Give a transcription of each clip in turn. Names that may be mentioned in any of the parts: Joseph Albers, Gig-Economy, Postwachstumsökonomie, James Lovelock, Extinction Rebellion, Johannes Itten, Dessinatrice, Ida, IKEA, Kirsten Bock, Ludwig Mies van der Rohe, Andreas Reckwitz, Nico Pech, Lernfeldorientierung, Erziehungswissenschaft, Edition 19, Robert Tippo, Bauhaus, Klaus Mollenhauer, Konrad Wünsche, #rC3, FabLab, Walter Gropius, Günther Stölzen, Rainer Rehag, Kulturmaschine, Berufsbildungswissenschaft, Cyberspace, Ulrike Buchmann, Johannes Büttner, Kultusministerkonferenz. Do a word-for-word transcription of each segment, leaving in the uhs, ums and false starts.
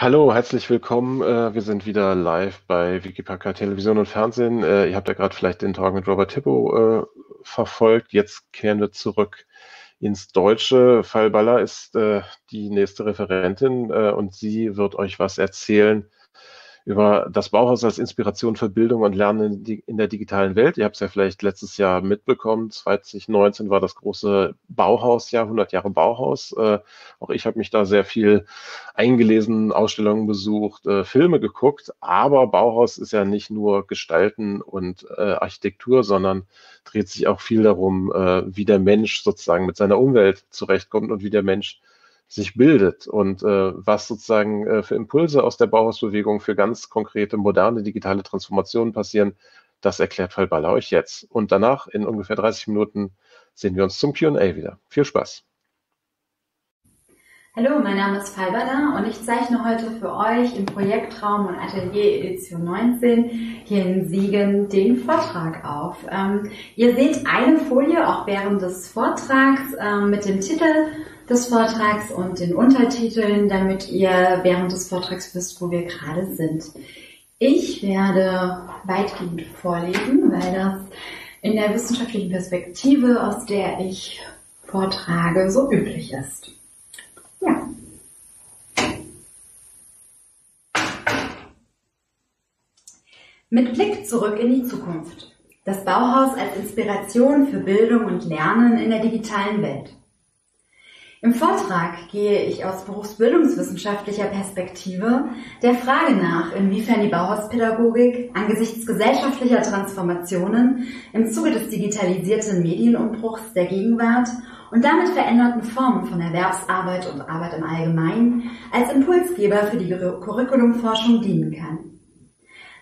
Hallo, herzlich willkommen. Äh, wir sind wieder live bei Wikipaka Television und Fernsehen. Äh, ihr habt ja gerade vielleicht den Talk mit Robert Tippo äh, verfolgt. Jetzt kehren wir zurück ins Deutsche. Falbala ist äh, die nächste Referentin äh, und sie wird euch was erzählen über das Bauhaus als Inspiration für Bildung und Lernen in der digitalen Welt. Ihr habt es ja vielleicht letztes Jahr mitbekommen. zwanzig neunzehn war das große Bauhausjahr, hundert Jahre Bauhaus. Äh, auch ich habe mich da sehr viel eingelesen, Ausstellungen besucht, äh, Filme geguckt. Aber Bauhaus ist ja nicht nur Gestalten und äh, Architektur, sondern dreht sich auch viel darum, äh, wie der Mensch sozusagen mit seiner Umwelt zurechtkommt und wie der Mensch sich bildet und äh, was sozusagen äh, für Impulse aus der Bauhausbewegung für ganz konkrete, moderne, digitale Transformationen passieren, das erklärt Falbala euch jetzt. Und danach, in ungefähr dreißig Minuten, sehen wir uns zum Q und A wieder. Viel Spaß! Hallo, mein Name ist Falbala und ich zeichne heute für euch im Projektraum und Atelier Edition neunzehn hier in Siegen den Vortrag auf. Ähm, ihr seht eine Folie auch während des Vortrags ähm, mit dem Titel des Vortrags und den Untertiteln, damit ihr während des Vortrags wisst, wo wir gerade sind. Ich werde weitgehend vorlesen, weil das in der wissenschaftlichen Perspektive, aus der ich vortrage, so üblich ist. Ja. Mit Blick zurück in die Zukunft. Das Bauhaus als Inspiration für Bildung und Lernen in der digitalen Welt. Im Vortrag gehe ich aus berufsbildungswissenschaftlicher Perspektive der Frage nach, inwiefern die Bauhauspädagogik angesichts gesellschaftlicher Transformationen im Zuge des digitalisierten Medienumbruchs der Gegenwart und damit veränderten Formen von Erwerbsarbeit und Arbeit im Allgemeinen als Impulsgeber für die Curriculumforschung dienen kann.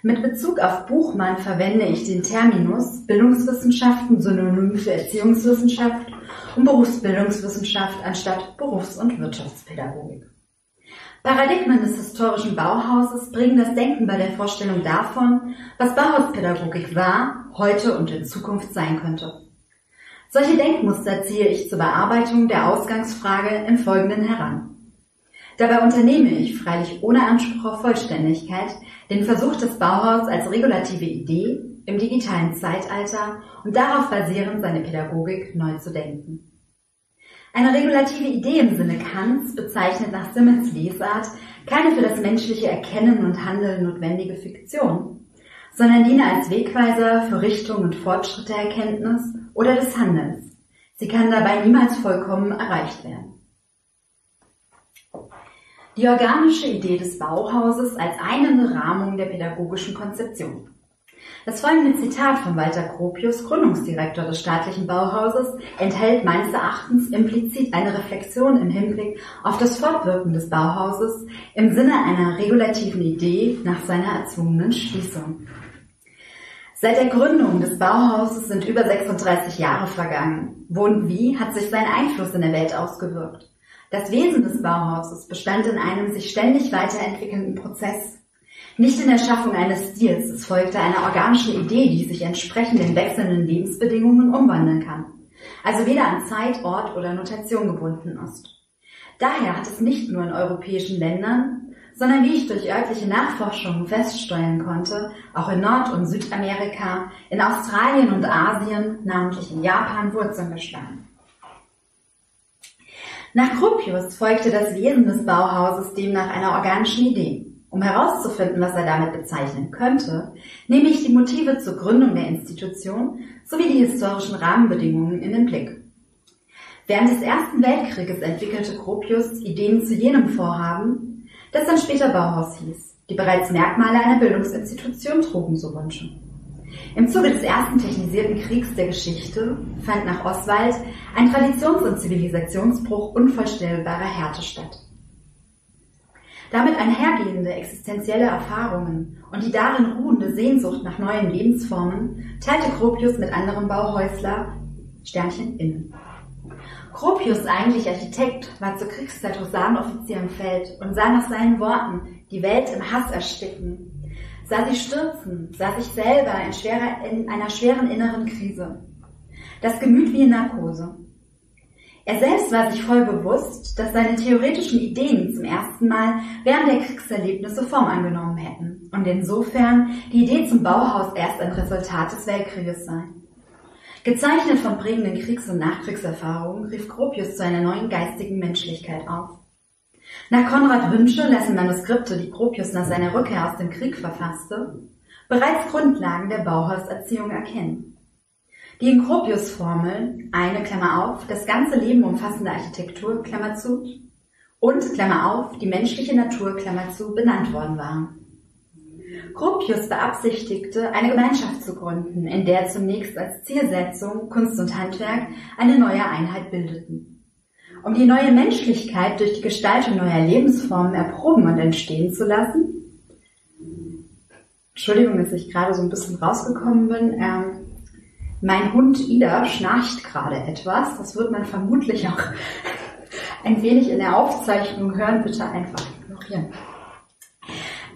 Mit Bezug auf Buchmann verwende ich den Terminus Bildungswissenschaften synonym für Erziehungswissenschaft und Berufsbildungswissenschaft anstatt Berufs- und Wirtschaftspädagogik. Paradigmen des historischen Bauhauses bringen das Denken bei der Vorstellung davon, was Bauhauspädagogik war, heute und in Zukunft sein könnte. Solche Denkmuster ziehe ich zur Bearbeitung der Ausgangsfrage im Folgenden heran. Dabei unternehme ich, freilich ohne Anspruch auf Vollständigkeit, den Versuch des Bauhaus als regulative Idee im digitalen Zeitalter und darauf basierend seine Pädagogik neu zu denken. Eine regulative Idee im Sinne Kants bezeichnet nach Simmons Lesart keine für das menschliche Erkennen und Handeln notwendige Fiktion, sondern diene als Wegweiser für Richtung und Fortschritt der Erkenntnis oder des Handelns. Sie kann dabei niemals vollkommen erreicht werden. Die organische Idee des Bauhauses als einende Rahmung der pädagogischen Konzeption. Das folgende Zitat von Walter Gropius, Gründungsdirektor des staatlichen Bauhauses, enthält meines Erachtens implizit eine Reflexion im Hinblick auf das Fortwirken des Bauhauses im Sinne einer regulativen Idee nach seiner erzwungenen Schließung. Seit der Gründung des Bauhauses sind über sechsunddreißig Jahre vergangen. Wo und wie hat sich sein Einfluss in der Welt ausgewirkt? Das Wesen des Bauhauses bestand in einem sich ständig weiterentwickelnden Prozess. Nicht in der Schaffung eines Stils, es folgte einer organischen Idee, die sich entsprechend den wechselnden Lebensbedingungen umwandeln kann, also weder an Zeit, Ort oder Notation gebunden ist. Daher hat es nicht nur in europäischen Ländern, sondern wie ich durch örtliche Nachforschungen feststellen konnte, auch in Nord- und Südamerika, in Australien und Asien, namentlich in Japan, Wurzeln geschlagen. Nach Gropius folgte das Wesen des Bauhauses demnach einer organischen Idee. Um herauszufinden, was er damit bezeichnen könnte, nehme ich die Motive zur Gründung der Institution sowie die historischen Rahmenbedingungen in den Blick. Während des Ersten Weltkrieges entwickelte Gropius Ideen zu jenem Vorhaben, das dann später Bauhaus hieß, die bereits Merkmale einer Bildungsinstitution trugen, so wünschen. Im Zuge des ersten technisierten Kriegs der Geschichte fand nach Oswald ein Traditions- und Zivilisationsbruch unvorstellbarer Härte statt. Damit einhergehende existenzielle Erfahrungen und die darin ruhende Sehnsucht nach neuen Lebensformen teilte Gropius mit anderem Bauhäusler Sternchen innen. Gropius, eigentlich Architekt, war zur Kriegszeit Husarenoffizier im Feld und sah nach seinen Worten die Welt im Hass ersticken, sah sie stürzen, sah sich selber in, schwerer, in einer schweren inneren Krise. Das Gemüt wie in Narkose. Er selbst war sich voll bewusst, dass seine theoretischen Ideen zum ersten Mal während der Kriegserlebnisse Form angenommen hätten und insofern die Idee zum Bauhaus erst ein Resultat des Weltkrieges sei. Gezeichnet von prägenden Kriegs- und Nachkriegserfahrungen rief Gropius zu einer neuen geistigen Menschlichkeit auf. Nach Konrad Wünsche lassen Manuskripte, die Gropius nach seiner Rückkehr aus dem Krieg verfasste, bereits Grundlagen der Bauhauserziehung erkennen. Die in Gropius-Formel, eine Klammer auf, das ganze Leben umfassende Architektur, Klammer zu, und Klammer auf, die menschliche Natur, Klammer zu, benannt worden waren. Gropius beabsichtigte, eine Gemeinschaft zu gründen, in der zunächst als Zielsetzung Kunst und Handwerk eine neue Einheit bildeten. Um die neue Menschlichkeit durch die Gestaltung neuer Lebensformen erproben und entstehen zu lassen, Entschuldigung, dass ich gerade so ein bisschen rausgekommen bin. Ähm, mein Hund Ida schnarcht gerade etwas. Das wird man vermutlich auch ein wenig in der Aufzeichnung hören. Bitte einfach ignorieren.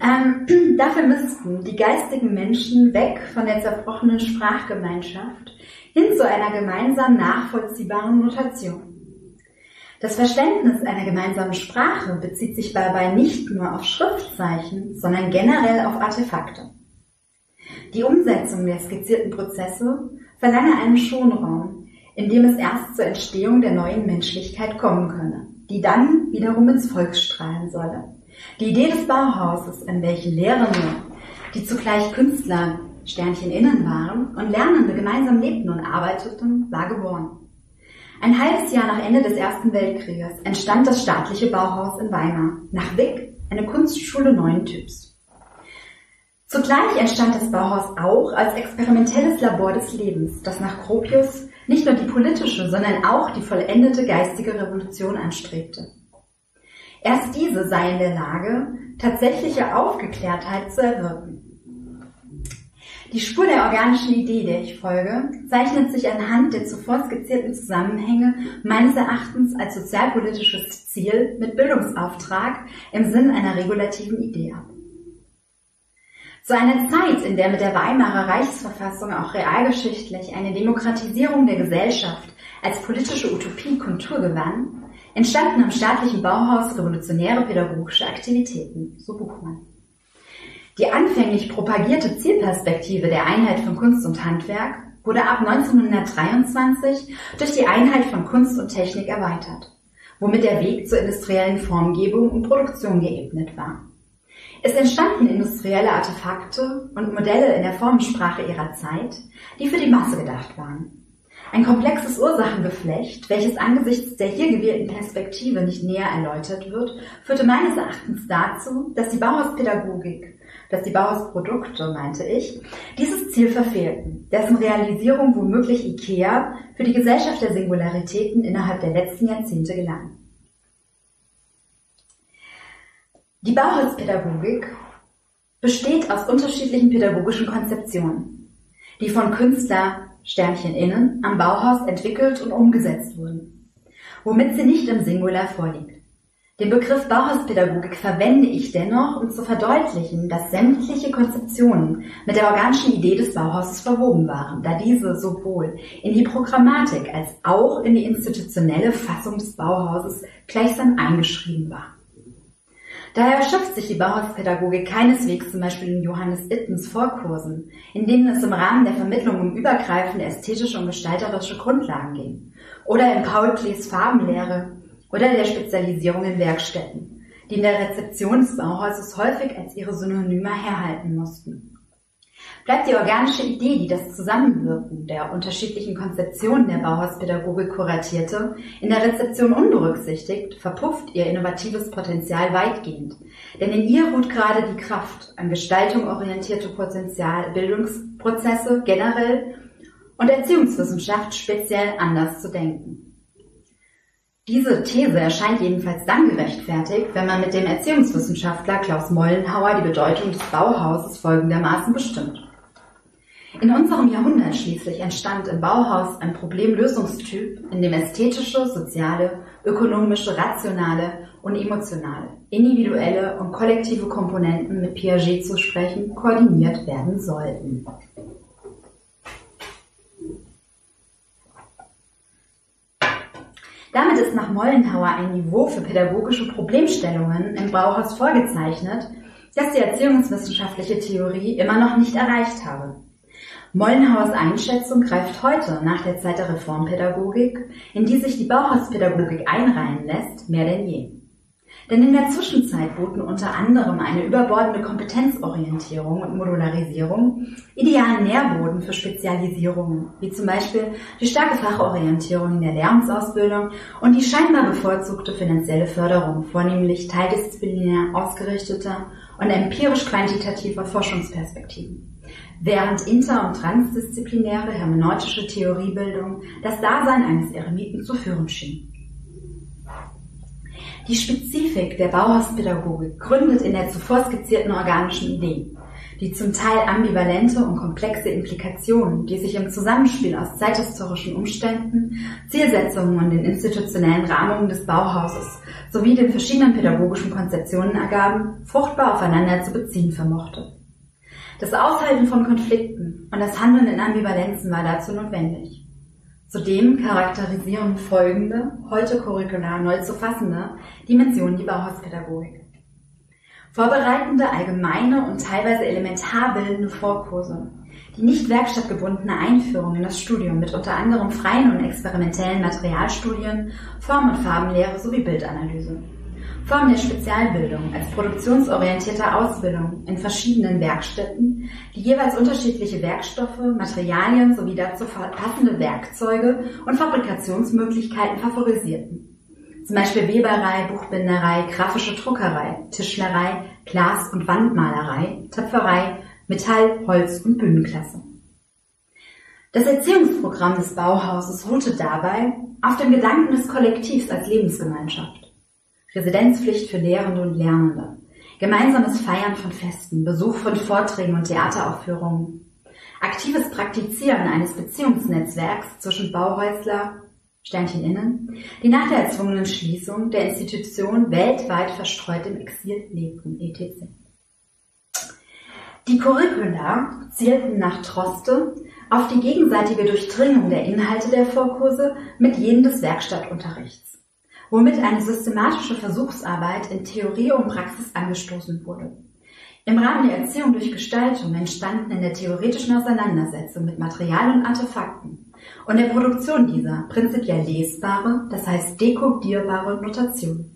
Ähm, dafür müssten die geistigen Menschen weg von der zerbrochenen Sprachgemeinschaft hin zu einer gemeinsam nachvollziehbaren Notation. Das Verständnis einer gemeinsamen Sprache bezieht sich dabei nicht nur auf Schriftzeichen, sondern generell auf Artefakte. Die Umsetzung der skizzierten Prozesse verlange einen Schonraum, in dem es erst zur Entstehung der neuen Menschlichkeit kommen könne, die dann wiederum ins Volk strahlen solle. Die Idee des Bauhauses, in welchen Lehrende, die zugleich Künstler, Sternchen innen waren, und Lernende gemeinsam lebten und arbeiteten, war geboren. Ein halbes Jahr nach Ende des Ersten Weltkrieges entstand das staatliche Bauhaus in Weimar, nach Wick, eine Kunstschule neuen Typs. Zugleich entstand das Bauhaus auch als experimentelles Labor des Lebens, das nach Gropius nicht nur die politische, sondern auch die vollendete geistige Revolution anstrebte. Erst diese sei in der Lage, tatsächliche Aufgeklärtheit zu erwirken. Die Spur der organischen Idee, der ich folge, zeichnet sich anhand der zuvor skizzierten Zusammenhänge meines Erachtens als sozialpolitisches Ziel mit Bildungsauftrag im Sinn einer regulativen Idee ab. Zu einer Zeit, in der mit der Weimarer Reichsverfassung auch realgeschichtlich eine Demokratisierung der Gesellschaft als politische Utopie Kontur gewann, entstanden am staatlichen Bauhaus revolutionäre pädagogische Aktivitäten, so Buchmann. Die anfänglich propagierte Zielperspektive der Einheit von Kunst und Handwerk wurde ab neunzehnhundertdreiundzwanzig durch die Einheit von Kunst und Technik erweitert, womit der Weg zur industriellen Formgebung und Produktion geebnet war. Es entstanden industrielle Artefakte und Modelle in der Formensprache ihrer Zeit, die für die Masse gedacht waren. Ein komplexes Ursachengeflecht, welches angesichts der hier gewählten Perspektive nicht näher erläutert wird, führte meines Erachtens dazu, dass die Bauhauspädagogik, dass die Bauhausprodukte, meinte ich, dieses Ziel verfehlten, dessen Realisierung womöglich IKEA für die Gesellschaft der Singularitäten innerhalb der letzten Jahrzehnte gelang. Die Bauhauspädagogik besteht aus unterschiedlichen pädagogischen Konzeptionen, die von Künstler Sternchen innen am Bauhaus entwickelt und umgesetzt wurden, womit sie nicht im Singular vorliegt. Den Begriff Bauhauspädagogik verwende ich dennoch, um zu verdeutlichen, dass sämtliche Konzeptionen mit der organischen Idee des Bauhauses verwoben waren, da diese sowohl in die Programmatik als auch in die institutionelle Fassung des Bauhauses gleichsam eingeschrieben war. Daher schöpft sich die Bauhauspädagogik keineswegs zum Beispiel in Johannes Ittens Vorkursen, in denen es im Rahmen der Vermittlung um übergreifende ästhetische und gestalterische Grundlagen ging, oder in Paul Klees Farbenlehre oder der Spezialisierung in Werkstätten, die in der Rezeption des Bauhauses häufig als ihre Synonyme herhalten mussten. Bleibt die organische Idee, die das Zusammenwirken der unterschiedlichen Konzeptionen der Bauhauspädagogik kuratierte, in der Rezeption unberücksichtigt, verpufft ihr innovatives Potenzial weitgehend. Denn in ihr ruht gerade die Kraft an Gestaltung orientierte Potenzial, Bildungsprozesse generell und Erziehungswissenschaft speziell anders zu denken. Diese These erscheint jedenfalls dann gerechtfertigt, wenn man mit dem Erziehungswissenschaftler Klaus Mollenhauer die Bedeutung des Bauhauses folgendermaßen bestimmt. In unserem Jahrhundert schließlich entstand im Bauhaus ein Problemlösungstyp, in dem ästhetische, soziale, ökonomische, rationale und emotionale, individuelle und kollektive Komponenten mit Piaget zu sprechen, koordiniert werden sollten. Damit ist nach Mollenhauer ein Niveau für pädagogische Problemstellungen im Bauhaus vorgezeichnet, das die erziehungswissenschaftliche Theorie immer noch nicht erreicht habe. Mollenhauers Einschätzung greift heute, nach der Zeit der Reformpädagogik, in die sich die Bauhauspädagogik einreihen lässt, mehr denn je. Denn in der Zwischenzeit boten unter anderem eine überbordende Kompetenzorientierung und Modularisierung idealen Nährboden für Spezialisierungen, wie zum Beispiel die starke Fachorientierung in der Lehramtsausbildung und die scheinbar bevorzugte finanzielle Förderung vornehmlich teildisziplinär ausgerichteter und empirisch-quantitativer Forschungsperspektiven, während inter- und transdisziplinäre hermeneutische Theoriebildung das Dasein eines Eremiten zu führen schien. Die Spezifik der Bauhauspädagogik gründet in der zuvor skizzierten organischen Idee, die zum Teil ambivalente und komplexe Implikationen, die sich im Zusammenspiel aus zeithistorischen Umständen, Zielsetzungen und den institutionellen Rahmungen des Bauhauses sowie den verschiedenen pädagogischen Konzeptionen ergaben, fruchtbar aufeinander zu beziehen vermochte. Das Aushalten von Konflikten und das Handeln in Ambivalenzen war dazu notwendig. Zudem charakterisieren folgende, heute curricular neu zu fassende, Dimensionen die Bauhauspädagogik. Vorbereitende, allgemeine und teilweise elementar bildende Vorkurse, die nicht werkstattgebundene Einführung in das Studium mit unter anderem freien und experimentellen Materialstudien, Form- und Farbenlehre sowie Bildanalyse. Form der Spezialbildung als produktionsorientierter Ausbildung in verschiedenen Werkstätten, die jeweils unterschiedliche Werkstoffe, Materialien sowie dazu passende Werkzeuge und Fabrikationsmöglichkeiten favorisierten. Zum Beispiel Weberei, Buchbinderei, grafische Druckerei, Tischlerei, Glas- und Wandmalerei, Töpferei, Metall-, Holz- und Bühnenklasse. Das Erziehungsprogramm des Bauhauses ruhte dabei auf dem Gedanken des Kollektivs als Lebensgemeinschaft. Residenzpflicht für Lehrende und Lernende, gemeinsames Feiern von Festen, Besuch von Vorträgen und Theateraufführungen, aktives Praktizieren eines Beziehungsnetzwerks zwischen Bauhäusler, Sterncheninnen, die nach der erzwungenen Schließung der Institution weltweit verstreut im Exil lebten, et cetera. Die Curricula zielten nach Droste auf die gegenseitige Durchdringung der Inhalte der Vorkurse mit jenen des Werkstattunterrichts, womit eine systematische Versuchsarbeit in Theorie und Praxis angestoßen wurde. Im Rahmen der Erziehung durch Gestaltung entstanden in der theoretischen Auseinandersetzung mit Material und Artefakten und der Produktion dieser prinzipiell lesbare, das heißt dekodierbare Notation.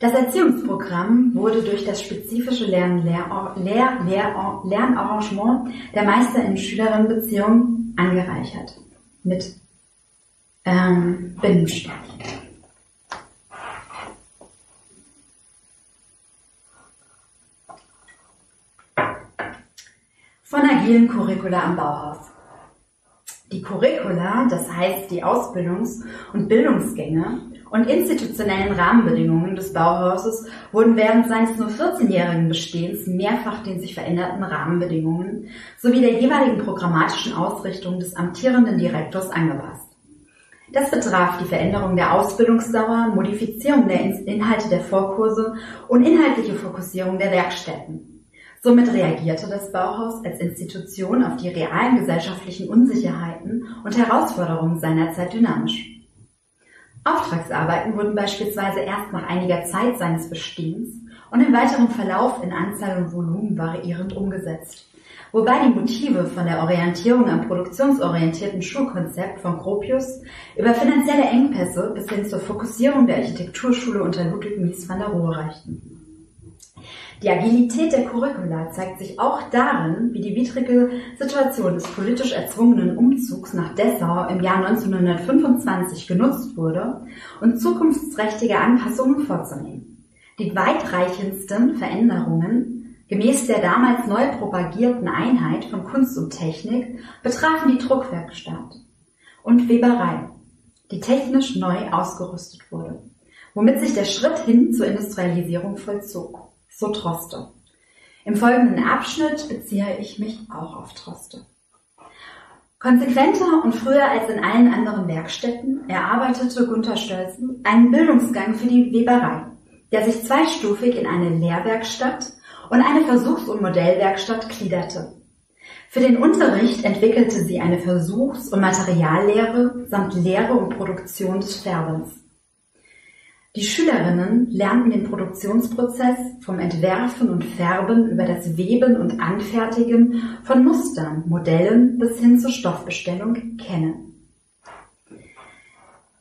Das Erziehungsprogramm wurde durch das spezifische Lern-Lehr-Lern-Lernarrangement der Meister-in-Schülerin-Beziehung angereichert mit Ähm, Binnenstärke. Von agilen Curricula am Bauhaus. Die Curricula, das heißt die Ausbildungs- und Bildungsgänge und institutionellen Rahmenbedingungen des Bauhauses, wurden während seines nur vierzehnjährigen Bestehens mehrfach den sich veränderten Rahmenbedingungen sowie der jeweiligen programmatischen Ausrichtung des amtierenden Direktors angepasst. Das betraf die Veränderung der Ausbildungsdauer, Modifizierung der Inhalte der Vorkurse und inhaltliche Fokussierung der Werkstätten. Somit reagierte das Bauhaus als Institution auf die realen gesellschaftlichen Unsicherheiten und Herausforderungen seinerzeit dynamisch. Auftragsarbeiten wurden beispielsweise erst nach einiger Zeit seines Bestehens und im weiteren Verlauf in Anzahl und Volumen variierend umgesetzt, wobei die Motive von der Orientierung am produktionsorientierten Schulkonzept von Gropius über finanzielle Engpässe bis hin zur Fokussierung der Architekturschule unter Ludwig Mies van der Rohe reichten. Die Agilität der Curricula zeigt sich auch darin, wie die widrige Situation des politisch erzwungenen Umzugs nach Dessau im Jahr neunzehnhundertfünfundzwanzig genutzt wurde, um zukunftsträchtige Anpassungen vorzunehmen. Die weitreichendsten Veränderungen gemäß der damals neu propagierten Einheit von Kunst und Technik betrafen die Druckwerkstatt und Weberei, die technisch neu ausgerüstet wurde, womit sich der Schritt hin zur Industrialisierung vollzog, so Droste. Im folgenden Abschnitt beziehe ich mich auch auf Droste. Konsequenter und früher als in allen anderen Werkstätten erarbeitete Günther Stölzen einen Bildungsgang für die Weberei, der sich zweistufig in eine Lehrwerkstatt und eine Versuchs- und Modellwerkstatt gliederte. Für den Unterricht entwickelte sie eine Versuchs- und Materiallehre samt Lehre und Produktion des Sterbens. Die Schülerinnen lernten den Produktionsprozess vom Entwerfen und Färben über das Weben und Anfertigen von Mustern, Modellen bis hin zur Stoffbestellung kennen.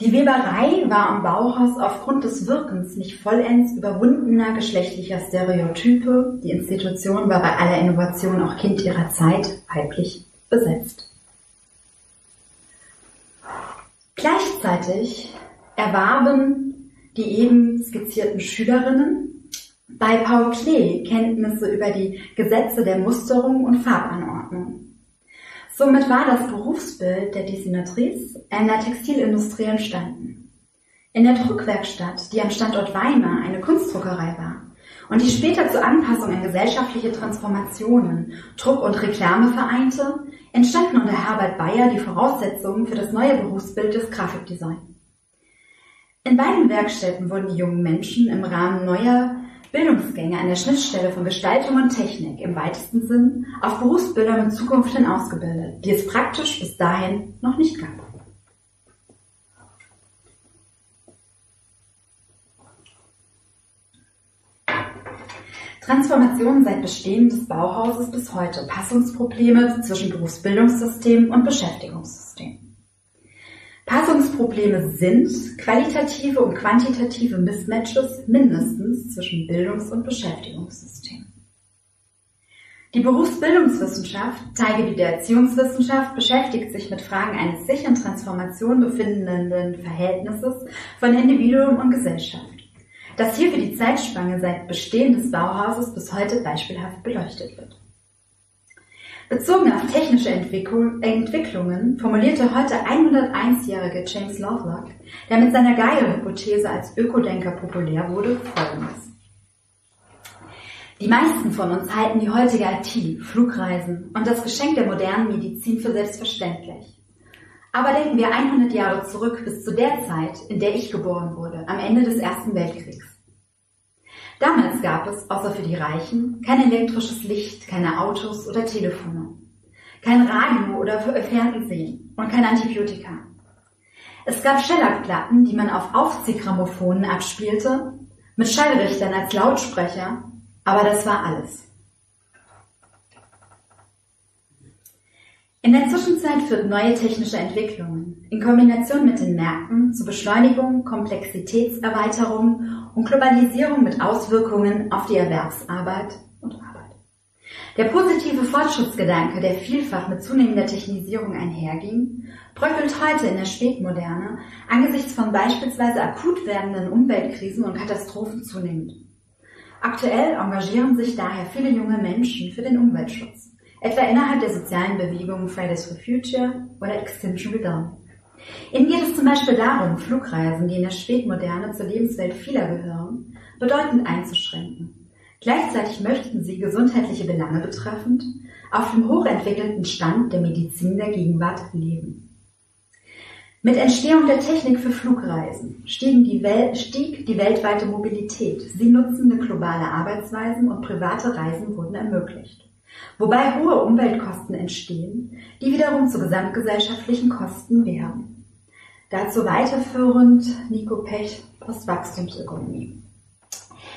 Die Weberei war am Bauhaus aufgrund des Wirkens nicht vollends überwundener geschlechtlicher Stereotype, die Institution war bei aller Innovation auch Kind ihrer Zeit, weiblich besetzt. Gleichzeitig erwarben die eben skizzierten Schülerinnen bei Paul Klee Kenntnisse über die Gesetze der Musterung und Farbanordnung. Somit war das Berufsbild der Dessinatrice in der Textilindustrie entstanden. In der Druckwerkstatt, die am Standort Weimar eine Kunstdruckerei war und die später zur Anpassung an gesellschaftliche Transformationen Druck und Reklame vereinte, entstanden unter Herbert Bayer die Voraussetzungen für das neue Berufsbild des Grafikdesigns. In beiden Werkstätten wurden die jungen Menschen im Rahmen neuer Bildungsgänge an der Schnittstelle von Gestaltung und Technik im weitesten Sinn auf Berufsbilder mit Zukunft hin ausgebildet, die es praktisch bis dahin noch nicht gab. Transformationen seit Bestehen des Bauhauses bis heute, Passungsprobleme zwischen Berufsbildungssystem und Beschäftigungssystem. Passungsprobleme sind qualitative und quantitative Mismatches mindestens zwischen Bildungs- und Beschäftigungssystemen. Die Berufsbildungswissenschaft, Teil der Erziehungswissenschaft, beschäftigt sich mit Fragen eines sich in Transformation befindenden Verhältnisses von Individuum und Gesellschaft. Das hier für die Zeitspanne seit Bestehen des Bauhauses bis heute beispielhaft beleuchtet wird. Bezogen auf technische Entwicklung, Entwicklungen formulierte heute hundertundeins-jährige James Lovelock, der mit seiner Gaia-Hypothese als Ökodenker populär wurde, folgendes. Die meisten von uns halten die heutige I T, Flugreisen und das Geschenk der modernen Medizin für selbstverständlich. Aber denken wir hundert Jahre zurück bis zu der Zeit, in der ich geboren wurde, am Ende des Ersten Weltkriegs. Damals gab es, außer für die Reichen, kein elektrisches Licht, keine Autos oder Telefone, kein Radio oder Fernsehen und kein Antibiotika. Es gab Schellackplatten, die man auf Aufziehgrammophonen abspielte, mit Schallrichtern als Lautsprecher, aber das war alles. In der Zwischenzeit führten neue technische Entwicklungen in Kombination mit den Märkten zu Beschleunigung, Komplexitätserweiterung und Globalisierung mit Auswirkungen auf die Erwerbsarbeit und Arbeit. Der positive Fortschrittsgedanke, der vielfach mit zunehmender Technisierung einherging, bröckelt heute in der Spätmoderne angesichts von beispielsweise akut werdenden Umweltkrisen und Katastrophen zunehmend. Aktuell engagieren sich daher viele junge Menschen für den Umweltschutz, etwa innerhalb der sozialen Bewegungen Fridays for Future oder Extinction Rebellion. Ihnen geht es zum Beispiel darum, Flugreisen, die in der Spätmoderne zur Lebenswelt vieler gehören, bedeutend einzuschränken. Gleichzeitig möchten sie gesundheitliche Belange betreffend auf dem hochentwickelten Stand der Medizin der Gegenwart leben. Mit Entstehung der Technik für Flugreisen stieg die, Wel- stieg die weltweite Mobilität. Sie nutzende globale Arbeitsweisen und private Reisen wurden ermöglicht, wobei hohe Umweltkosten entstehen, die wiederum zu gesamtgesellschaftlichen Kosten werden. Dazu weiterführend Nico Pech, Postwachstumsökonomie.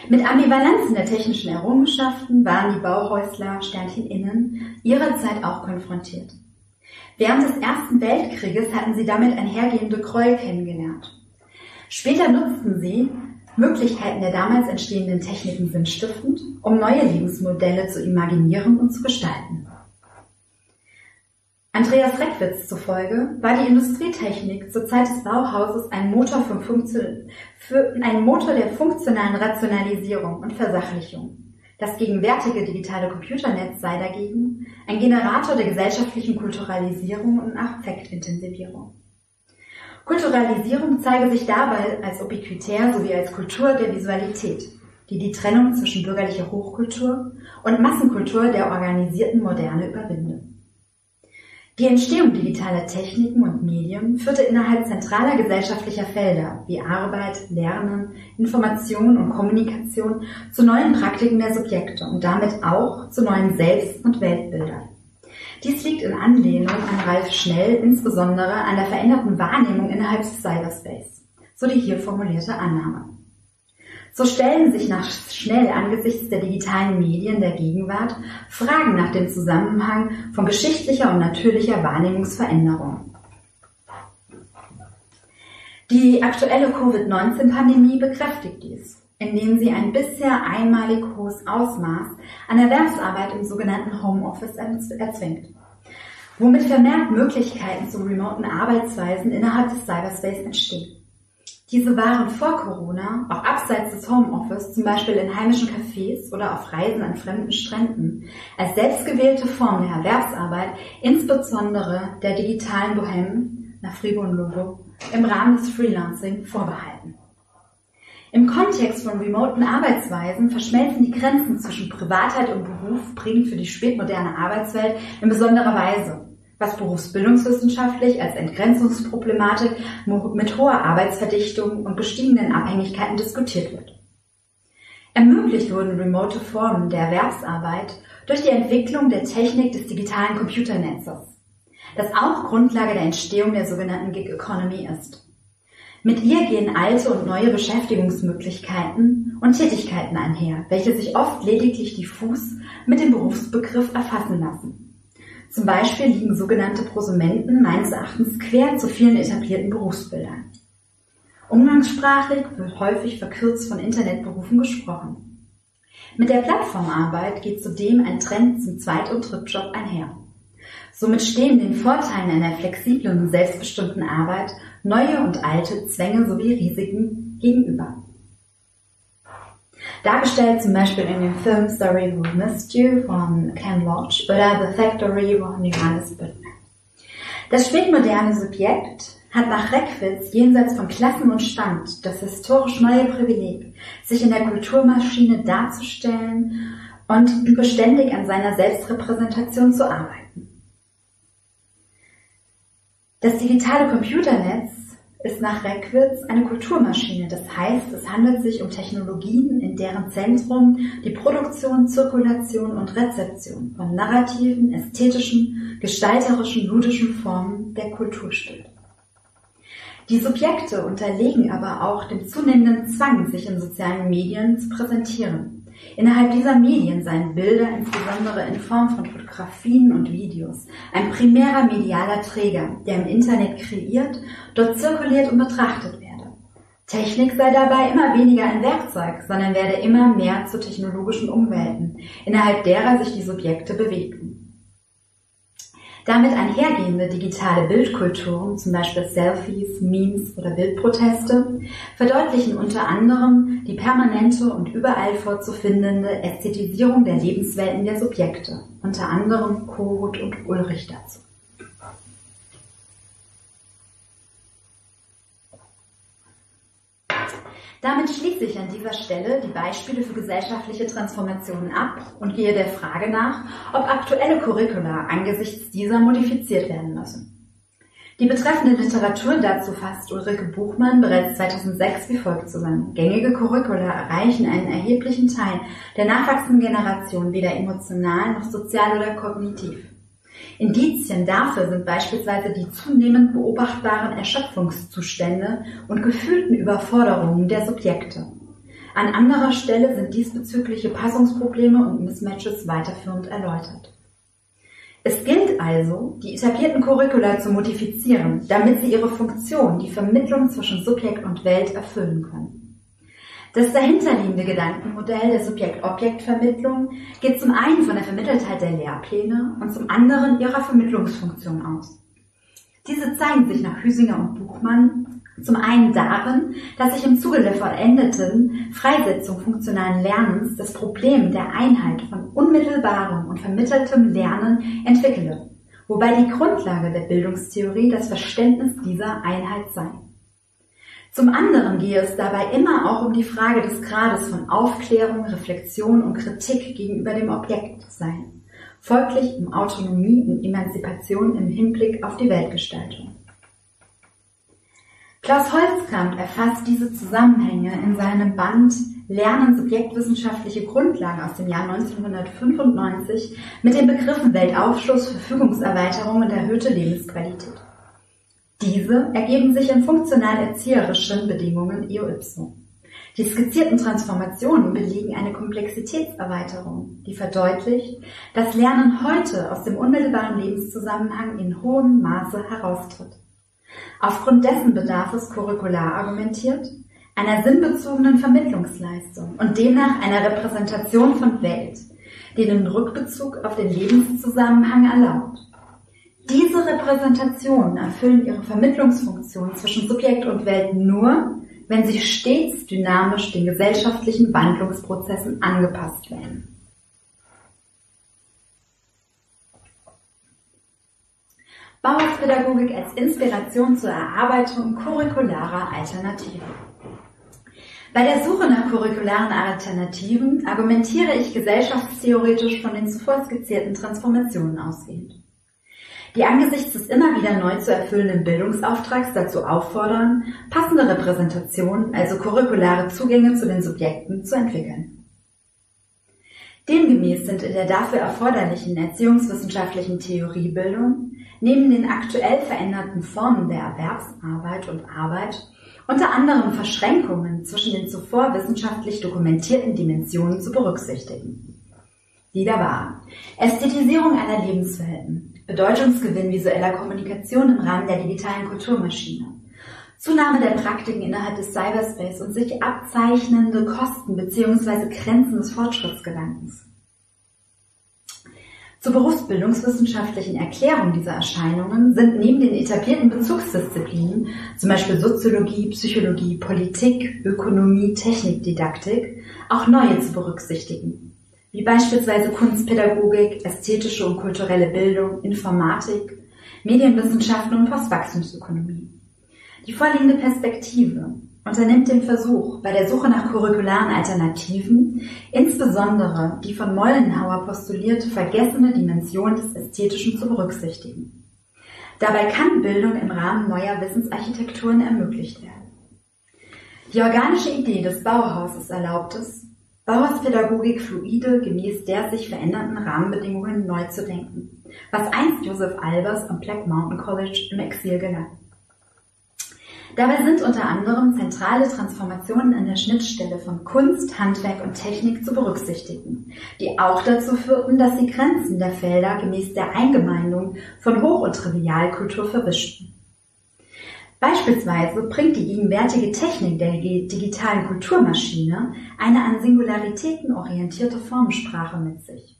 Mit Ambivalenzen der technischen Errungenschaften waren die Bauhäusler, SterncheninInnen, ihrer Zeit auch konfrontiert. Während des Ersten Weltkrieges hatten sie damit einhergehende Gräuel kennengelernt. Später nutzten sie Möglichkeiten der damals entstehenden Techniken sinnstiftend, um neue Lebensmodelle zu imaginieren und zu gestalten. Andreas Reckwitz zufolge war die Industrietechnik zur Zeit des Bauhauses ein Motor, von Funktion, für, ein Motor der funktionalen Rationalisierung und Versachlichung. Das gegenwärtige digitale Computernetz sei dagegen ein Generator der gesellschaftlichen Kulturalisierung und Affektintensivierung. Kulturalisierung zeige sich dabei als ubiquitär sowie als Kultur der Visualität, die die Trennung zwischen bürgerlicher Hochkultur und Massenkultur der organisierten Moderne überwinde. Die Entstehung digitaler Techniken und Medien führte innerhalb zentraler gesellschaftlicher Felder wie Arbeit, Lernen, Information und Kommunikation zu neuen Praktiken der Subjekte und damit auch zu neuen Selbst- und Weltbildern, Dies liegt in Anlehnung an Ralf Schnell, insbesondere an der veränderten Wahrnehmung innerhalb des Cyberspace. So die hier formulierte Annahme. So stellen sich nach Schnell angesichts der digitalen Medien der Gegenwart Fragen nach dem Zusammenhang von geschichtlicher und natürlicher Wahrnehmungsveränderung. Die aktuelle Covid neunzehn Pandemie bekräftigt dies, indem sie ein bisher einmalig hohes Ausmaß an Erwerbsarbeit im sogenannten Homeoffice erzwingt, womit vermehrt Möglichkeiten zu remoten Arbeitsweisen innerhalb des Cyberspace entstehen. Diese waren vor Corona auch abseits des Homeoffice, zum Beispiel in heimischen Cafés oder auf Reisen an fremden Stränden, als selbstgewählte Form der Erwerbsarbeit, insbesondere der digitalen Bohemen nach Frigo und Logo, im Rahmen des Freelancing vorbehalten. Im Kontext von remoten Arbeitsweisen verschmelzen die Grenzen zwischen Privatheit und Beruf prägend für die spätmoderne Arbeitswelt in besonderer Weise, was berufsbildungswissenschaftlich als Entgrenzungsproblematik mit hoher Arbeitsverdichtung und gestiegenen Abhängigkeiten diskutiert wird. Ermöglicht wurden remote Formen der Erwerbsarbeit durch die Entwicklung der Technik des digitalen Computernetzes, das auch Grundlage der Entstehung der sogenannten Gig-Economy ist. Mit ihr gehen alte und neue Beschäftigungsmöglichkeiten und Tätigkeiten einher, welche sich oft lediglich diffus mit dem Berufsbegriff erfassen lassen. Zum Beispiel liegen sogenannte Prosumenten meines Erachtens quer zu vielen etablierten Berufsbildern. Umgangssprachlich wird häufig verkürzt von Internetberufen gesprochen. Mit der Plattformarbeit geht zudem ein Trend zum Zweit- und Drittjob einher. Somit stehen den Vorteilen einer flexiblen und selbstbestimmten Arbeit neue und alte Zwänge sowie Risiken gegenüber. Dargestellt zum Beispiel in dem Film Story We Missed You von Ken Loach oder The Factory von Johannes Büttner. Das spätmoderne Subjekt hat nach Reckwitz jenseits von Klassen und Stand das historisch neue Privileg, sich in der Kulturmaschine darzustellen und beständig an seiner Selbstrepräsentation zu arbeiten. Das digitale Computernetz ist nach Reckwitz eine Kulturmaschine, das heißt, es handelt sich um Technologien, in deren Zentrum die Produktion, Zirkulation und Rezeption von narrativen, ästhetischen, gestalterischen, ludischen Formen der Kultur steht. Die Subjekte unterlegen aber auch dem zunehmenden Zwang, sich in sozialen Medien zu präsentieren. Innerhalb dieser Medien seien Bilder, insbesondere in Form von Fotografien und Videos, ein primärer medialer Träger, der im Internet kreiert, dort zirkuliert und betrachtet werde. Technik sei dabei immer weniger ein Werkzeug, sondern werde immer mehr zu technologischen Umwelten, innerhalb derer sich die Subjekte bewegen. Damit einhergehende digitale Bildkulturen, zum Beispiel Selfies, Memes oder Bildproteste, verdeutlichen unter anderem die permanente und überall vorzufindende Ästhetisierung der Lebenswelten der Subjekte, unter anderem Kohut und Ulrich dazu. Damit schließe ich an dieser Stelle die Beispiele für gesellschaftliche Transformationen ab und gehe der Frage nach, ob aktuelle Curricula angesichts dieser modifiziert werden müssen. Die betreffende Literatur dazu fasst Ulrike Buchmann bereits zweitausendsechs wie folgt zusammen. Gängige Curricula erreichen einen erheblichen Teil der nachwachsenden Generation weder emotional noch sozial oder kognitiv. Indizien dafür sind beispielsweise die zunehmend beobachtbaren Erschöpfungszustände und gefühlten Überforderungen der Subjekte. An anderer Stelle sind diesbezügliche Passungsprobleme und Mismatches weiterführend erläutert. Es gilt also, die etablierten Curricula zu modifizieren, damit sie ihre Funktion, die Vermittlung zwischen Subjekt und Welt, erfüllen können. Das dahinterliegende Gedankenmodell der Subjekt-Objekt-Vermittlung geht zum einen von der Vermitteltheit der Lehrpläne und zum anderen ihrer Vermittlungsfunktion aus. Diese zeigen sich nach Hüsinger und Buchmann zum einen darin, dass sich im Zuge der vollendeten Freisetzung funktionalen Lernens das Problem der Einheit von unmittelbarem und vermitteltem Lernen entwickele, wobei die Grundlage der Bildungstheorie das Verständnis dieser Einheit sei. Zum anderen gehe es dabei immer auch um die Frage des Grades von Aufklärung, Reflexion und Kritik gegenüber dem Objektsein, folglich um Autonomie und Emanzipation im Hinblick auf die Weltgestaltung. Klaus Holzkamp erfasst diese Zusammenhänge in seinem Band Lernen subjektwissenschaftliche Grundlagen aus dem Jahr neunzehnhundertfünfundneunzig mit den Begriffen Weltaufschluss, Verfügungserweiterung und erhöhte Lebensqualität. Diese ergeben sich in funktional-erzieherischen Bedingungen eo ipso. Die skizzierten Transformationen belegen eine Komplexitätserweiterung, die verdeutlicht, dass Lernen heute aus dem unmittelbaren Lebenszusammenhang in hohem Maße heraustritt. Aufgrund dessen bedarf es curricular argumentiert einer sinnbezogenen Vermittlungsleistung und demnach einer Repräsentation von Welt, die den Rückbezug auf den Lebenszusammenhang erlaubt. Diese Repräsentationen erfüllen ihre Vermittlungsfunktion zwischen Subjekt und Welt nur, wenn sie stets dynamisch den gesellschaftlichen Wandlungsprozessen angepasst werden. Bauhauspädagogik als Inspiration zur Erarbeitung curricularer Alternativen. Bei der Suche nach curricularen Alternativen argumentiere ich gesellschaftstheoretisch von den zuvor skizzierten Transformationen ausgehend, die angesichts des immer wieder neu zu erfüllenden Bildungsauftrags dazu auffordern, passende Repräsentationen, also curriculare Zugänge zu den Subjekten, zu entwickeln. Demgemäß sind in der dafür erforderlichen erziehungswissenschaftlichen Theoriebildung neben den aktuell veränderten Formen der Erwerbsarbeit und Arbeit unter anderem Verschränkungen zwischen den zuvor wissenschaftlich dokumentierten Dimensionen zu berücksichtigen. Die da war: Ästhetisierung aller Lebenswelten, Bedeutungsgewinn visueller Kommunikation im Rahmen der digitalen Kulturmaschine, Zunahme der Praktiken innerhalb des Cyberspace und sich abzeichnende Kosten bzw. Grenzen des Fortschrittsgedankens. Zur berufsbildungswissenschaftlichen Erklärung dieser Erscheinungen sind neben den etablierten Bezugsdisziplinen, zum Beispiel Soziologie, Psychologie, Politik, Ökonomie, Technikdidaktik, auch neue zu berücksichtigen, wie beispielsweise Kunstpädagogik, ästhetische und kulturelle Bildung, Informatik, Medienwissenschaften und Postwachstumsökonomie. Die vorliegende Perspektive unternimmt den Versuch, bei der Suche nach curricularen Alternativen insbesondere die von Mollenhauer postulierte vergessene Dimension des Ästhetischen zu berücksichtigen. Dabei kann Bildung im Rahmen neuer Wissensarchitekturen ermöglicht werden. Die organische Idee des Bauhauses erlaubt es, Bauhauspädagogik fluide gemäß der sich verändernden Rahmenbedingungen neu zu denken, was einst Joseph Albers am Black Mountain College im Exil gelang. Dabei sind unter anderem zentrale Transformationen an der Schnittstelle von Kunst, Handwerk und Technik zu berücksichtigen, die auch dazu führten, dass die Grenzen der Felder gemäß der Eingemeindung von Hoch- und Trivialkultur verwischten. Beispielsweise bringt die gegenwärtige Technik der digitalen Kulturmaschine eine an Singularitäten orientierte Formensprache mit sich,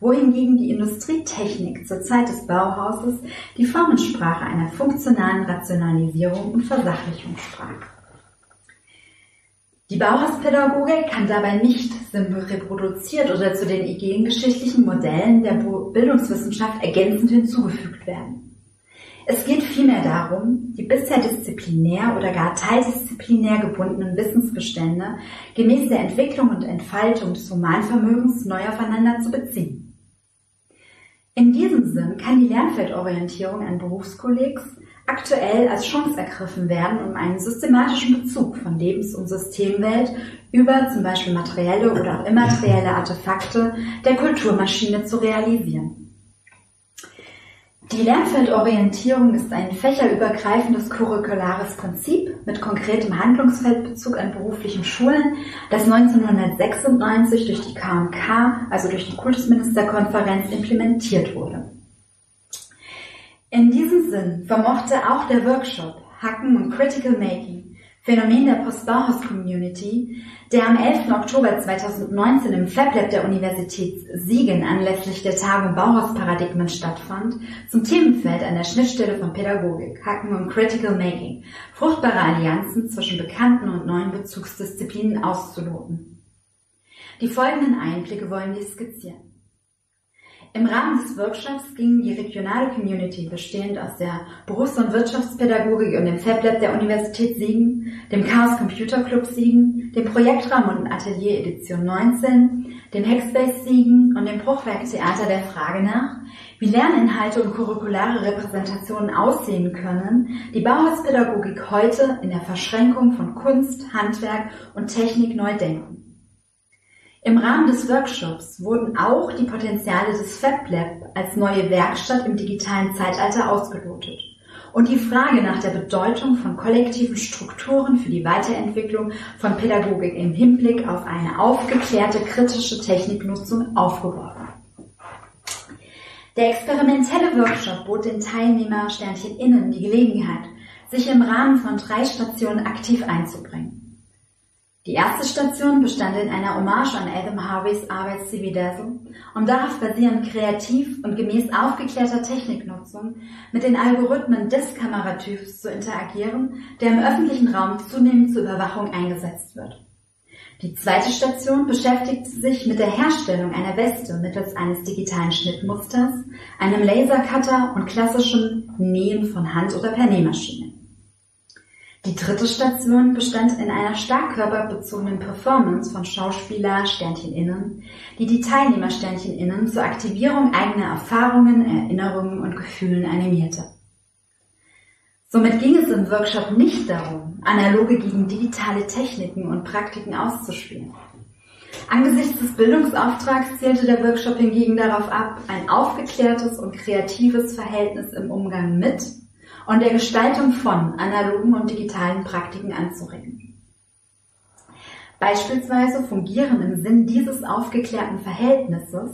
wohingegen die Industrietechnik zur Zeit des Bauhauses die Formensprache einer funktionalen Rationalisierung und Versachlichung sprach. Die Bauhauspädagogik kann dabei nicht simpel reproduziert oder zu den ideengeschichtlichen Modellen der Bildungswissenschaft ergänzend hinzugefügt werden. Es geht vielmehr darum, die bisher disziplinär oder gar teildisziplinär gebundenen Wissensbestände gemäß der Entwicklung und Entfaltung des Humanvermögens neu aufeinander zu beziehen. In diesem Sinn kann die Lernfeldorientierung an Berufskollegs aktuell als Chance ergriffen werden, um einen systematischen Bezug von Lebens- und Systemwelt über zum Beispiel materielle oder auch immaterielle Artefakte der Kulturmaschine zu realisieren. Die Lernfeldorientierung ist ein fächerübergreifendes curriculares Prinzip mit konkretem Handlungsfeldbezug an beruflichen Schulen, das neunzehnhundertsechsundneunzig durch die K M K, also durch die Kultusministerkonferenz, implementiert wurde. In diesem Sinn vermochte auch der Workshop Hacken und Critical Making, Phänomen der Post-Bauhaus-Community, der am elften Oktober zweitausendneunzehn im FabLab der Universität Siegen anlässlich der Tagung Bauhaus-Paradigmen stattfand, zum Themenfeld an der Schnittstelle von Pädagogik, Hacken und Critical Making, fruchtbare Allianzen zwischen bekannten und neuen Bezugsdisziplinen auszuloten. Die folgenden Einblicke wollen wir skizzieren. Im Rahmen des Workshops gingen die regionale Community, bestehend aus der Berufs- und Wirtschaftspädagogik und dem FabLab der Universität Siegen, dem Chaos Computer Club Siegen, dem Projektraum und Atelier Edition neunzehn, dem Hackspace Siegen und dem Bruchwerktheater der Frage nach, wie Lerninhalte und curriculare Repräsentationen aussehen können, die Bauhauspädagogik heute in der Verschränkung von Kunst, Handwerk und Technik neu denken. Im Rahmen des Workshops wurden auch die Potenziale des FabLab als neue Werkstatt im digitalen Zeitalter ausgelotet und die Frage nach der Bedeutung von kollektiven Strukturen für die Weiterentwicklung von Pädagogik im Hinblick auf eine aufgeklärte kritische Techniknutzung aufgeworfen. Der experimentelle Workshop bot den Teilnehmer-SternchenInnen die Gelegenheit, sich im Rahmen von drei Stationen aktiv einzubringen. Die erste Station bestand in einer Hommage an Adam Harveys Arbeit Cividasum, um darauf basierend kreativ und gemäß aufgeklärter Techniknutzung mit den Algorithmen des Kameratyps zu interagieren, der im öffentlichen Raum zunehmend zur Überwachung eingesetzt wird. Die zweite Station beschäftigte sich mit der Herstellung einer Weste mittels eines digitalen Schnittmusters, einem Lasercutter und klassischem Nähen von Hand oder per Nähmaschine. Die dritte Station bestand in einer stark körperbezogenen Performance von Schauspieler-SternchenInnen, die die Teilnehmer-SternchenInnen zur Aktivierung eigener Erfahrungen, Erinnerungen und Gefühlen animierte. Somit ging es im Workshop nicht darum, analoge gegen digitale Techniken und Praktiken auszuspielen. Angesichts des Bildungsauftrags zielte der Workshop hingegen darauf ab, ein aufgeklärtes und kreatives Verhältnis im Umgang mit und der Gestaltung von analogen und digitalen Praktiken anzuregen. Beispielsweise fungieren im Sinn dieses aufgeklärten Verhältnisses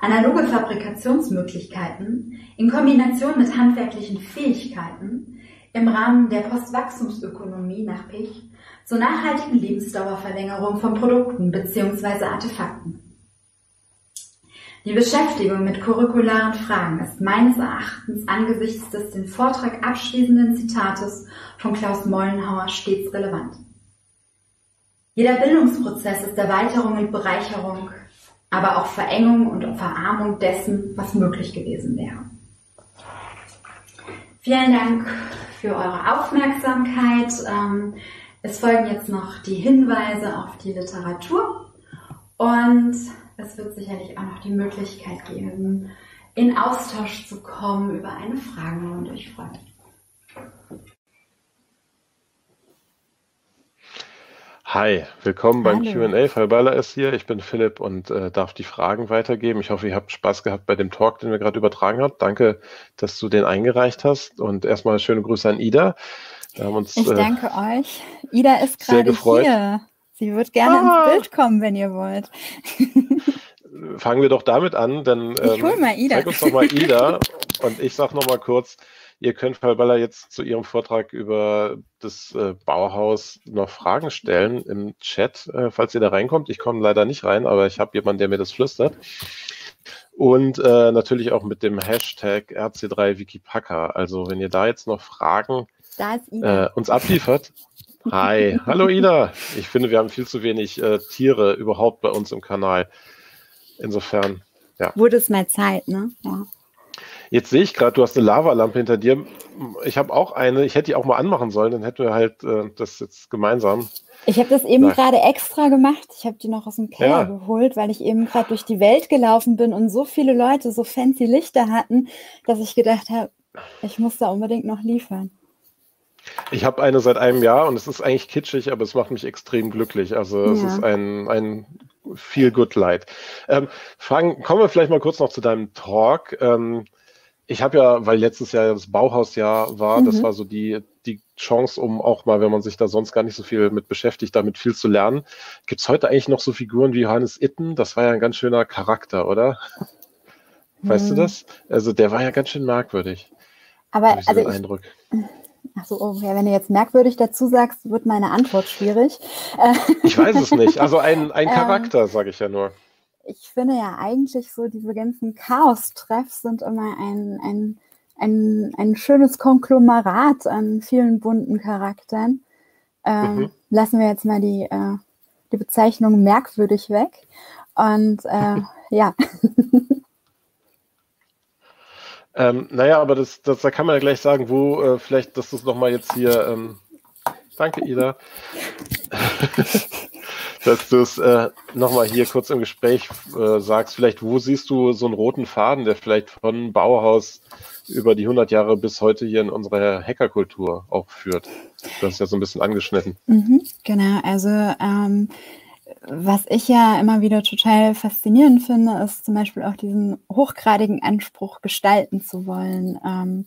analoge Fabrikationsmöglichkeiten in Kombination mit handwerklichen Fähigkeiten im Rahmen der Postwachstumsökonomie nach Pech zur nachhaltigen Lebensdauerverlängerung von Produkten bzw. Artefakten. Die Beschäftigung mit curricularen Fragen ist meines Erachtens angesichts des den Vortrag abschließenden Zitates von Klaus Mollenhauer stets relevant. Jeder Bildungsprozess ist Erweiterung und Bereicherung, aber auch Verengung und Verarmung dessen, was möglich gewesen wäre. Vielen Dank für eure Aufmerksamkeit. Es folgen jetzt noch die Hinweise auf die Literatur und es wird sicherlich auch noch die Möglichkeit geben, in Austausch zu kommen über eine Fragerunde. Ich freue mich. Hi, willkommen beim Q und A. Falbala ist hier, ich bin Philipp und äh, darf die Fragen weitergeben. Ich hoffe, ihr habt Spaß gehabt bei dem Talk, den wir gerade übertragen haben. Danke, dass du den eingereicht hast und erstmal schöne Grüße an Ida. Wir haben uns, ich danke äh, euch. Ida ist gerade hier. Sie wird gerne ah. ins Bild kommen, wenn ihr wollt. Fangen wir doch damit an, denn ähm, ich hol mal Ida. Zeig uns doch mal Ida und ich sage noch mal kurz, ihr könnt Falbala jetzt zu ihrem Vortrag über das äh, Bauhaus noch Fragen stellen im Chat, äh, falls ihr da reinkommt. Ich komme leider nicht rein, aber ich habe jemanden, der mir das flüstert. Und äh, natürlich auch mit dem Hashtag R C drei Wikipaka. Also wenn ihr da jetzt noch Fragen äh, uns abliefert. Hi, hallo Ida. Ich finde, wir haben viel zu wenig äh, Tiere überhaupt bei uns im Kanal. Insofern, ja. Wurde es mal Zeit, ne? Ja. Jetzt sehe ich gerade, du hast eine Lavalampe hinter dir. Ich habe auch eine. Ich hätte die auch mal anmachen sollen, dann hätten wir halt äh, das jetzt gemeinsam. Ich habe das eben gerade extra gemacht. Ich habe die noch aus dem Keller ja. geholt, weil ich eben gerade durch die Welt gelaufen bin und so viele Leute so fancy Lichter hatten, dass ich gedacht habe, ich muss da unbedingt noch liefern. Ich habe eine seit einem Jahr und es ist eigentlich kitschig, aber es macht mich extrem glücklich. Also ja. es ist ein... ein Feel good light. Ähm, Fragen, kommen wir vielleicht mal kurz noch zu deinem Talk. Ähm, ich habe ja, weil letztes Jahr das Bauhausjahr war, mhm. das war so die, die Chance, um auch mal, wenn man sich da sonst gar nicht so viel mit beschäftigt, damit viel zu lernen. Gibt es heute eigentlich noch so Figuren wie Johannes Itten? Das war ja ein ganz schöner Charakter, oder? Mhm. Weißt du das? Also der war ja ganz schön merkwürdig. Aber hab ich so also den ich, Eindruck. Achso, oh, ja, wenn du jetzt merkwürdig dazu sagst, wird meine Antwort schwierig. Ich weiß es nicht. Also ein, ein Charakter, ähm, sage ich ja nur. Ich finde ja eigentlich so, diese ganzen Chaos-Treffs sind immer ein, ein, ein, ein schönes Konglomerat an vielen bunten Charakteren. Ähm, mhm. Lassen wir jetzt mal die, äh, die Bezeichnung merkwürdig weg. Und äh, ja... Ähm, naja, aber das, das, da kann man ja gleich sagen, wo äh, vielleicht, dass das nochmal jetzt hier, ähm, danke Ida, dass du es äh, nochmal hier kurz im Gespräch äh, sagst, vielleicht wo siehst du so einen roten Faden, der vielleicht von Bauhaus über die hundert Jahre bis heute hier in unserer Hackerkultur auch führt. Du hast ja so ein bisschen angeschnitten. Mhm, genau, also ähm, Was ich ja immer wieder total faszinierend finde, ist zum Beispiel auch diesen hochgradigen Anspruch, gestalten zu wollen. Ähm,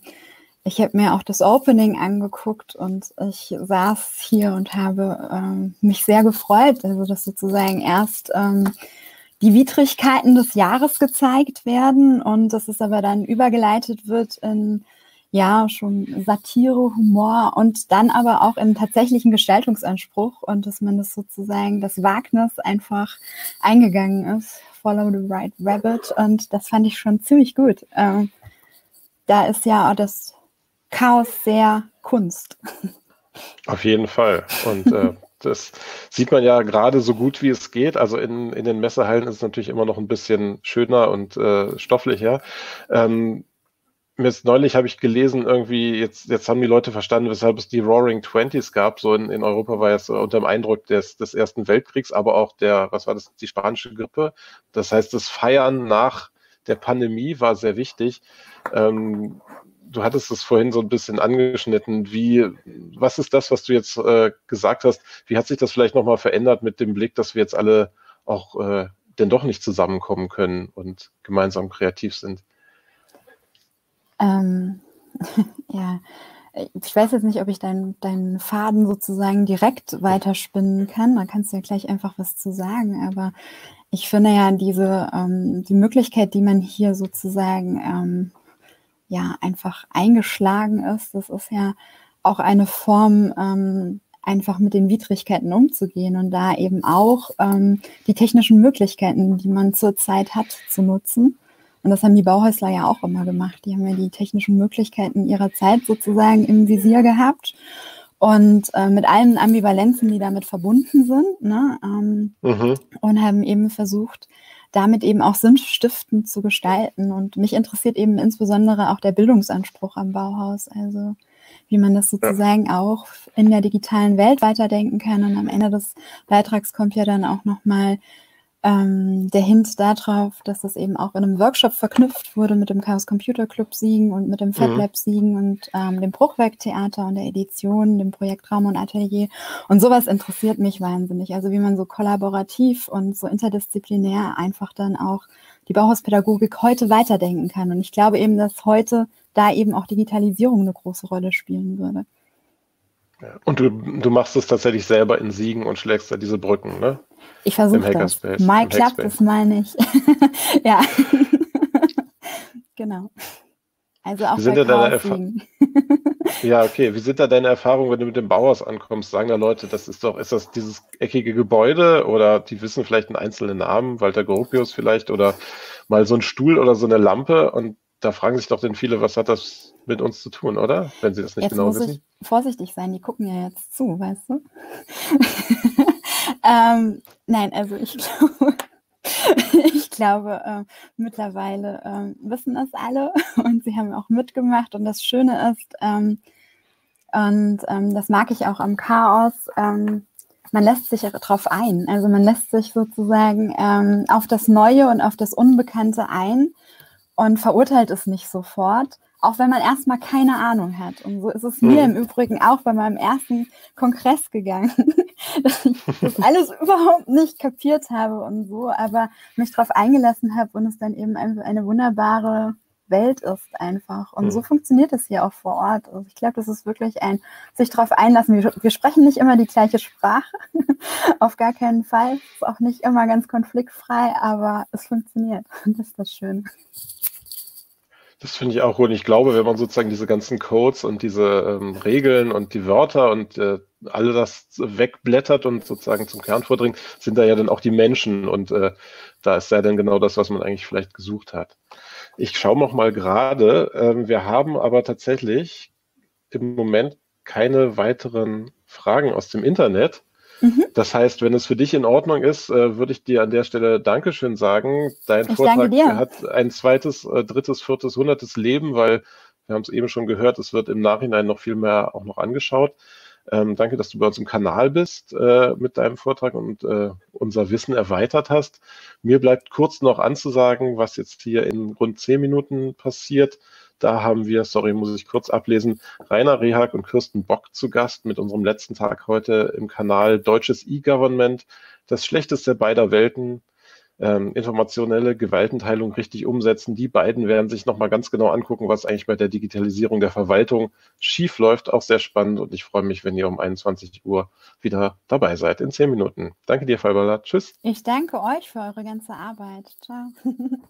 ich habe mir auch das Opening angeguckt und ich saß hier und habe ähm, mich sehr gefreut, also dass sozusagen erst ähm, die Widrigkeiten des Jahres gezeigt werden und dass es aber dann übergeleitet wird in ja schon Satire, Humor und dann aber auch im tatsächlichen Gestaltungsanspruch und dass man das sozusagen, das Wagnis einfach eingegangen ist, Follow the Right Rabbit, und das fand ich schon ziemlich gut. Ähm, da ist ja auch das Chaos sehr Kunst. Auf jeden Fall, und äh, das sieht man ja gerade so gut, wie es geht. Also in, in den Messehallen ist es natürlich immer noch ein bisschen schöner und äh, stofflicher. Ähm, Jetzt neulich habe ich gelesen, irgendwie, jetzt, jetzt haben die Leute verstanden, weshalb es die Roaring Twenties gab. So in, in Europa war jetzt unter dem Eindruck des, des Ersten Weltkriegs, aber auch der, was war das, die spanische Grippe. Das heißt, das Feiern nach der Pandemie war sehr wichtig. Ähm, du hattest es vorhin so ein bisschen angeschnitten. Wie, was ist das, was du jetzt äh, gesagt hast? Wie hat sich das vielleicht nochmal verändert mit dem Blick, dass wir jetzt alle auch äh, denn doch nicht zusammenkommen können und gemeinsam kreativ sind? Ähm, ja, ich weiß jetzt nicht, ob ich deinen dein Faden sozusagen direkt weiterspinnen kann. Da kannst du ja gleich einfach was zu sagen. Aber ich finde ja diese ähm, die Möglichkeit, die man hier sozusagen ähm, ja einfach eingeschlagen ist, das ist ja auch eine Form, ähm, einfach mit den Widrigkeiten umzugehen und da eben auch ähm, die technischen Möglichkeiten, die man zurzeit hat, zu nutzen. Und das haben die Bauhäusler ja auch immer gemacht. Die haben ja die technischen Möglichkeiten ihrer Zeit sozusagen im Visier gehabt und äh, mit allen Ambivalenzen, die damit verbunden sind, ne, ähm, mhm. und haben eben versucht, damit eben auch sinnstiftend zu gestalten. Und mich interessiert eben insbesondere auch der Bildungsanspruch am Bauhaus, also wie man das sozusagen ja. auch in der digitalen Welt weiterdenken kann. Und am Ende des Beitrags kommt ja dann auch nochmal Ähm, der Hint darauf, dass das eben auch in einem Workshop verknüpft wurde mit dem Chaos Computer Club Siegen und mit dem FabLab Siegen und ähm, dem Bruchwerktheater und der Edition, dem Projekt Raum und Atelier. Und sowas interessiert mich wahnsinnig. Also wie man so kollaborativ und so interdisziplinär einfach dann auch die Bauhauspädagogik heute weiterdenken kann. Und ich glaube eben, dass heute da eben auch Digitalisierung eine große Rolle spielen würde. Und du, du machst es tatsächlich selber in Siegen und schlägst da diese Brücken, ne? Ich versuche das. Mal klappt es, mal nicht. Ja. Genau. Also auch bei Chaos Siegen. Ja, okay. Wie sind da deine Erfahrungen, wenn du mit dem Bauhaus ankommst? Sagen da Leute, das ist doch, ist das dieses eckige Gebäude, oder die wissen vielleicht einen einzelnen Namen, Walter Gropius vielleicht, oder mal so ein Stuhl oder so eine Lampe, und da fragen sich doch denn viele, was hat das mit uns zu tun, oder? Wenn sie das nicht jetzt genau muss wissen. Ich vorsichtig sein, die gucken ja jetzt zu, weißt du? ähm, nein, also ich glaube, ich glaube äh, mittlerweile äh, wissen das alle und sie haben auch mitgemacht, und das Schöne ist, ähm, und ähm, das mag ich auch am Chaos, ähm, man lässt sich darauf ein, also man lässt sich sozusagen ähm, auf das Neue und auf das Unbekannte ein und verurteilt es nicht sofort, auch wenn man erstmal keine Ahnung hat. Und so ist es mir mhm. im Übrigen auch bei meinem ersten Kongress gegangen, dass ich das alles überhaupt nicht kapiert habe und so, aber mich darauf eingelassen habe und es dann eben eine wunderbare Welt ist einfach. Und mhm. so funktioniert es hier auch vor Ort. Also ich glaube, das ist wirklich ein sich darauf einlassen. Wir, wir sprechen nicht immer die gleiche Sprache, auf gar keinen Fall. Ist auch nicht immer ganz konfliktfrei, aber es funktioniert. Und das ist das Schöne. Das finde ich auch gut. Und ich glaube, wenn man sozusagen diese ganzen Codes und diese ähm, Regeln und die Wörter und äh, alle das wegblättert und sozusagen zum Kern vordringt, sind da ja dann auch die Menschen. Und äh, da ist ja dann genau das, was man eigentlich vielleicht gesucht hat. Ich schaue noch mal gerade. Ähm, wir haben aber tatsächlich im Moment keine weiteren Fragen aus dem Internet. Mhm. Das heißt, wenn es für dich in Ordnung ist, würde ich dir an der Stelle Dankeschön sagen. Dein ich Vortrag hat ein zweites, drittes, viertes, hundertes Leben, weil wir haben es eben schon gehört, es wird im Nachhinein noch viel mehr auch noch angeschaut. Ähm, danke, dass du bei uns im Kanal bist äh, mit deinem Vortrag und äh, unser Wissen erweitert hast. Mir bleibt kurz noch anzusagen, was jetzt hier in rund zehn Minuten passiert. Da haben wir, sorry, muss ich kurz ablesen, Rainer Rehag und Kirsten Bock zu Gast mit unserem letzten Tag heute im Kanal Deutsches E-Government, das Schlechteste beider Welten, ähm, informationelle Gewaltenteilung richtig umsetzen. Die beiden werden sich nochmal ganz genau angucken, was eigentlich bei der Digitalisierung der Verwaltung schief läuft. Auch sehr spannend, und ich freue mich, wenn ihr um einundzwanzig Uhr wieder dabei seid in zehn Minuten. Danke dir, Falbala. Tschüss. Ich danke euch für eure ganze Arbeit. Ciao.